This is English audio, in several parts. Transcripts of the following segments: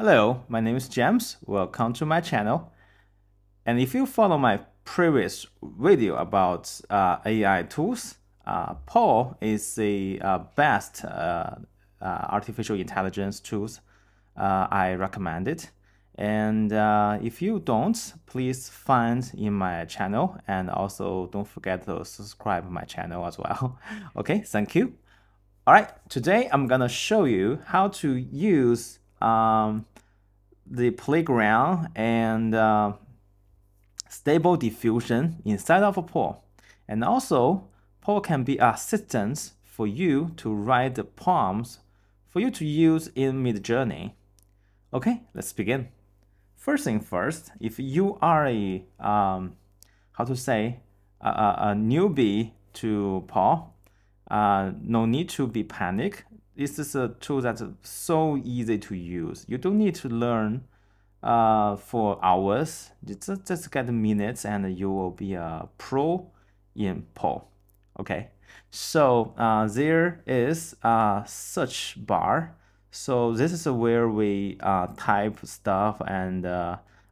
Hello, my name is James. Welcome to my channel. And if you follow my previous video about AI tools, Poe is the best artificial intelligence tools I recommended. And if you don't, please find in my channel, and also don't forget to subscribe to my channel as well. Okay, thank you. All right, today I'm gonna show you how to use the Playground and Stable Diffusion inside of Poe. And also, Poe can be assistance for you to write the prompts for you to use in Midjourney. Okay, let's begin. First thing first, if you are a a newbie to Poe, no need to be panicked. This is a tool that's so easy to use. You don't need to learn for hours. Just get minutes and you will be a pro in Poe. Okay, so there is a search bar. So this is where we type stuff and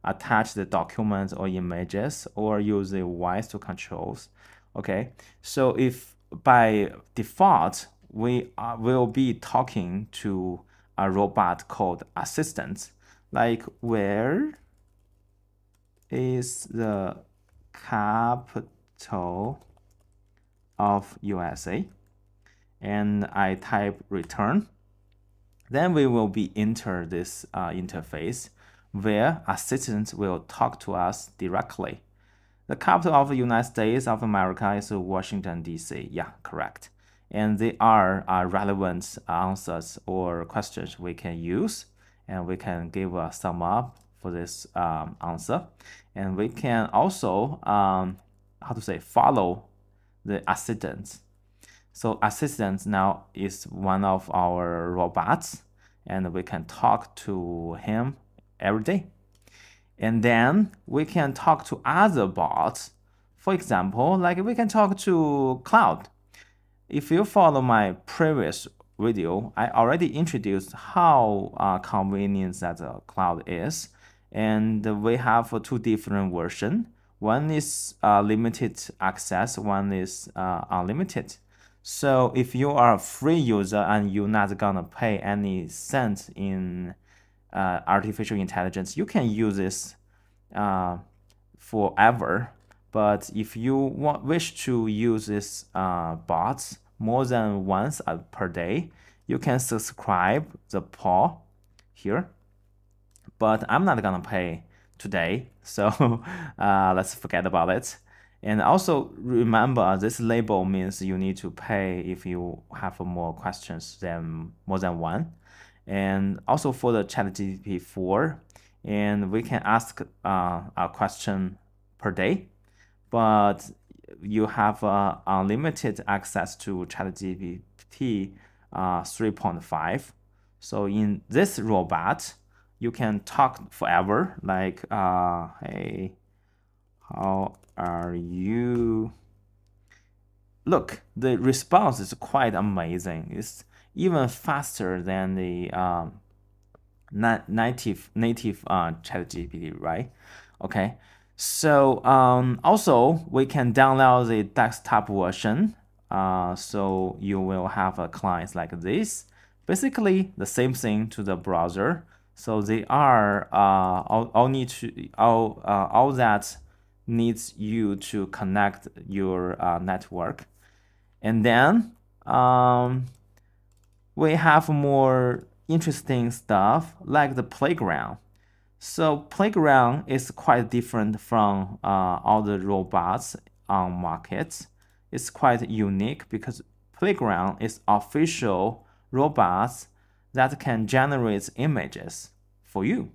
attach the documents or images or use the Ys to controls. Okay, so if by default, we will be talking to a robot called assistant, like where is the capital of USA? And I type return. Then we will be enter this interface where assistant will talk to us directly. The capital of the United States of America is Washington, D.C. Yeah, correct. And there are relevant answers or questions we can use, and we can give a sum up for this answer. And we can also, follow the assistant. So assistant now is one of our robots, and we can talk to him every day. And then we can talk to other bots. For example, like we can talk to Cloud. If you follow my previous video, I already introduced how convenient that Cloud is. And we have two different versions. One is limited access, one is unlimited. So if you are a free user and you're not gonna pay any cent in artificial intelligence, you can use this forever. But if you wish to use this bots more than once per day, you can subscribe the Poe here. But I'm not gonna pay today, so let's forget about it. And also remember, this label means you need to pay if you have more questions than more than one. And also for the ChatGPT 4, and we can ask a question per day, but you have unlimited access to ChatGPT 3.5. So in this robot, you can talk forever, like hey, how are you? Look, the response is quite amazing. It's even faster than the native ChatGPT, right? Okay, so also we can download the desktop version, so you will have a client like this, basically the same thing to the browser. So they are all that needs you to connect your network. And then we have more interesting stuff like the Playground. So Playground is quite different from all the robots on market. It's quite unique because Playground is official robots that can generate images for you.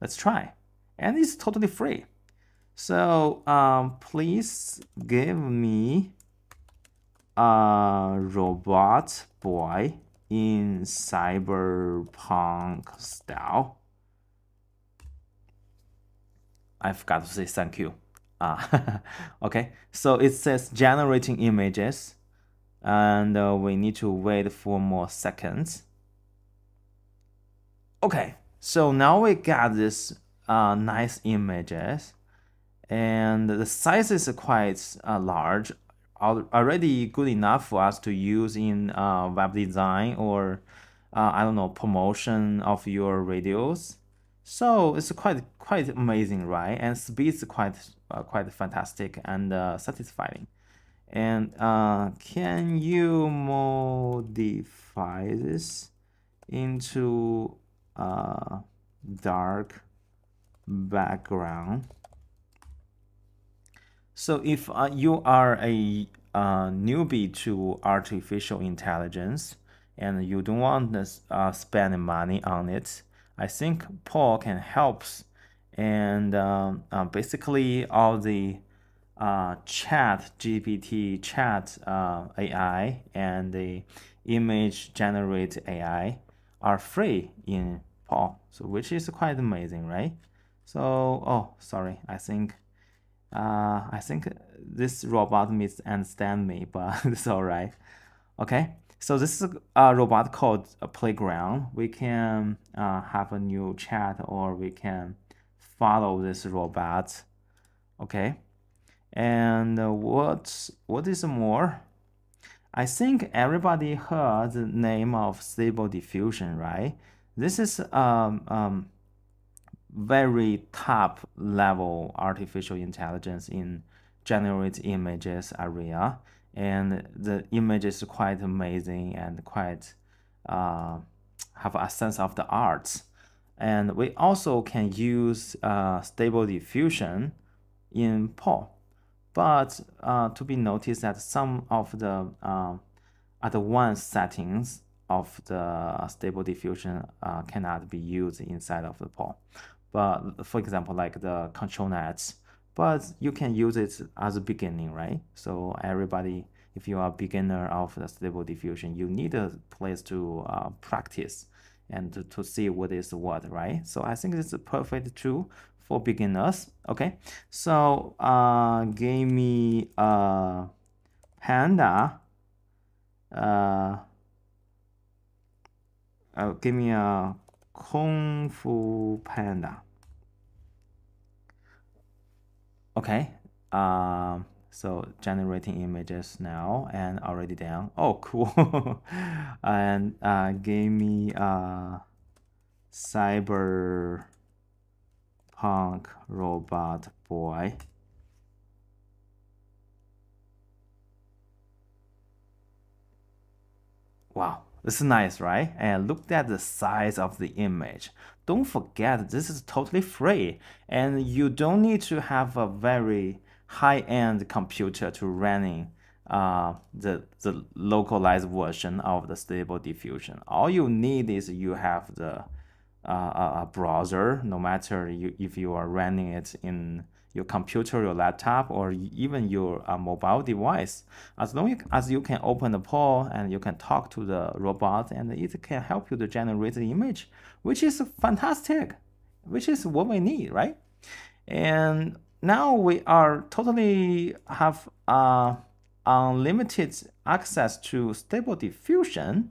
Let's try. And it's totally free. So please give me a robot boy in cyberpunk style. I forgot to say thank you. Okay, so it says generating images, and we need to wait for more seconds. Okay, So now we got this nice images, and the size is quite large, already good enough for us to use in web design or I don't know, promotion of your videos. So it's quite amazing, right? And speed is quite fantastic and satisfying. And can you modify this into a dark background? So if you are a newbie to artificial intelligence and you don't want to spend money on it, I think Poe can help. And basically all the ChatGPT, AI, and the image generate AI are free in Poe, so which is quite amazing, right? So oh, sorry, I think this robot misunderstand me, but it's all right. Okay, so this is a robot called Playground. We can have a new chat, or we can follow this robot. Okay, and what is more, I think everybody heard the name of Stable Diffusion, right? This is very top level artificial intelligence in generate images area, and the image is quite amazing and quite have a sense of the arts. And we also can use Stable Diffusion in Poe, but to be noticed that some of the advanced settings of the Stable Diffusion cannot be used inside of the Poe. But for example, like the control nets, but you can use it as a beginning, right? So everybody, if you are a beginner of the Stable Diffusion, you need a place to practice and to see what is what, right? So I think it's perfect tool for beginners. Okay, so give me a panda. Give me a Kung Fu Panda. Okay, so generating images now and already down. Oh, cool. And give me a cyberpunk robot boy. Wow. This is nice, right? And look at the size of the image. Don't forget, this is totally free, and you don't need to have a very high-end computer to running the localized version of the Stable Diffusion. All you need is you have the a browser, no matter if you are running it in your computer, your laptop, or even your mobile device. As long as you can open the Poe and you can talk to the robot, and it can help you to generate the image, which is fantastic, which is what we need, right? And now we are totally have unlimited access to Stable Diffusion,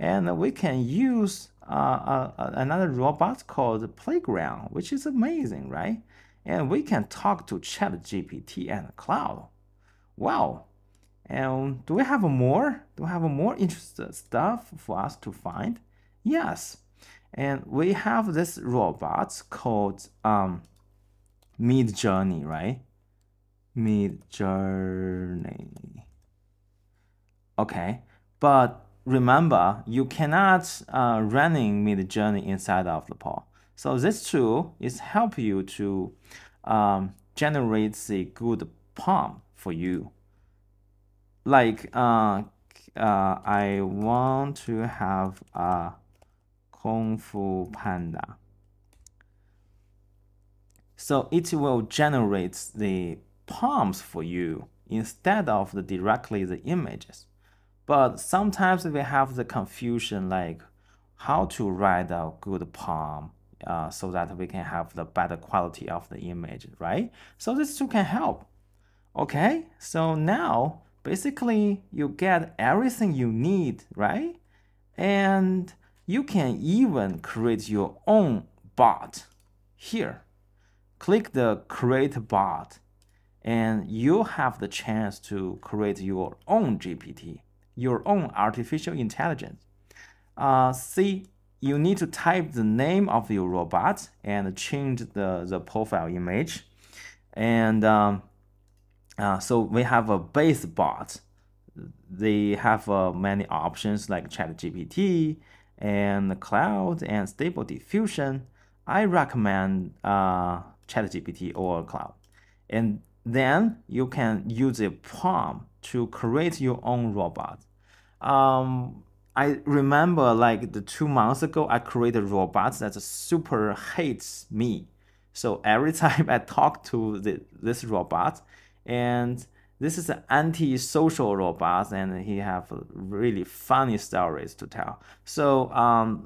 and we can use another robot called Playground, which is amazing, right? And we can talk to ChatGPT and Cloud. Wow! And do we have more? Do we have more interesting stuff for us to find? Yes. And we have this robot called Midjourney, right? Midjourney. Okay, but remember, you cannot running Midjourney inside of the Poe. So this tool is help you to generate a good prompt for you. Like I want to have a Kung Fu Panda. So it will generate the prompts for you instead of the directly the images. But sometimes we have the confusion, like how to write a good prompt. So that we can have the better quality of the image, right? So this tool can help. Okay, so now basically you get everything you need, right? And You can even create your own bot here. Click the Create Bot, and you have the chance to create your own GPT, your own artificial intelligence. See, you need to type the name of your robot and change the profile image. And so we have a base bot. They have many options like ChatGPT and Cloud and Stable Diffusion. I recommend ChatGPT or Cloud. And then you can use a prompt to create your own robot. I remember like the 2 months ago, I created robots that super hates me. So every time I talk to this robot, and this is an anti-social robot, and he have really funny stories to tell. So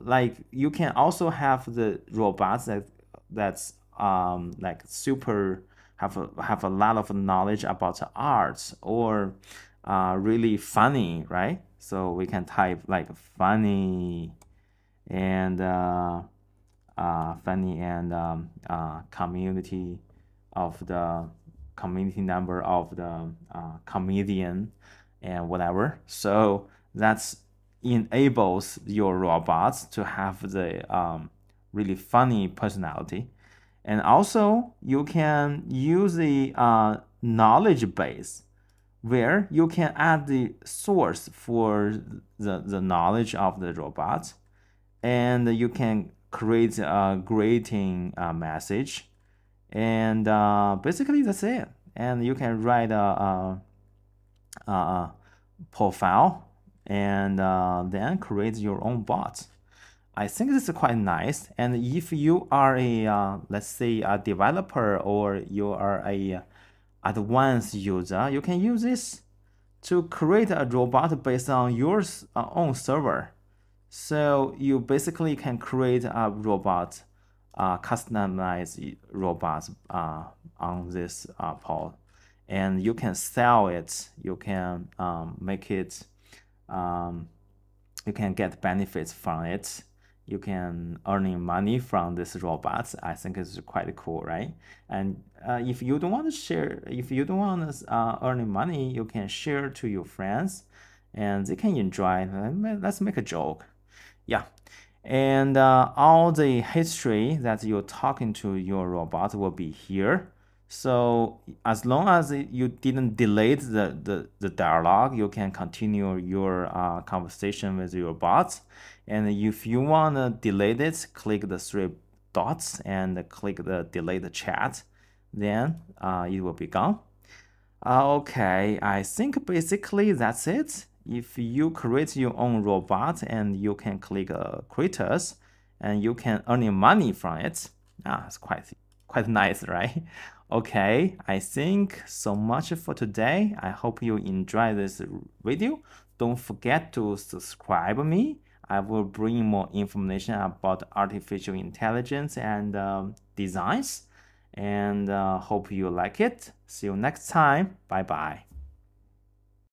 like you can also have the robots that's like super have a lot of knowledge about arts or really funny, right? So we can type like funny and community of the community number of the comedian and whatever. So that's enables your robots to have the really funny personality. And also you can use the knowledge base where you can add the source for the knowledge of the robot, and you can create a grading message. And basically that's it. And you can write a profile and then create your own bot. I think this is quite nice. And if you are a, let's say a developer, or you are a advanced user, you can use this to create a robot based on your own server. So you basically can create a robot, customized robots on this pod, and you can sell it. You can make it. You can get benefits from it. You can earn money from this robot. I think it's quite cool, right? And if you don't want to share, if you don't want to earn money, you can share to your friends, and they can enjoy. Let's make a joke, yeah. And all the history that you're talking to your robot will be here. So as long as you didn't delete the dialogue, you can continue your conversation with your bot. And if you want to delete it, click the 3 dots and click the delete chat. Then it will be gone. Okay, I think basically that's it. If you create your own robot, and you can click creators, and you can earn money from it. Ah, it's quite nice, right? Okay, I think so much for today. I hope you enjoy this video. Don't forget to subscribe me. I will bring more information about artificial intelligence and designs, and hope you like it. See you next time. Bye bye.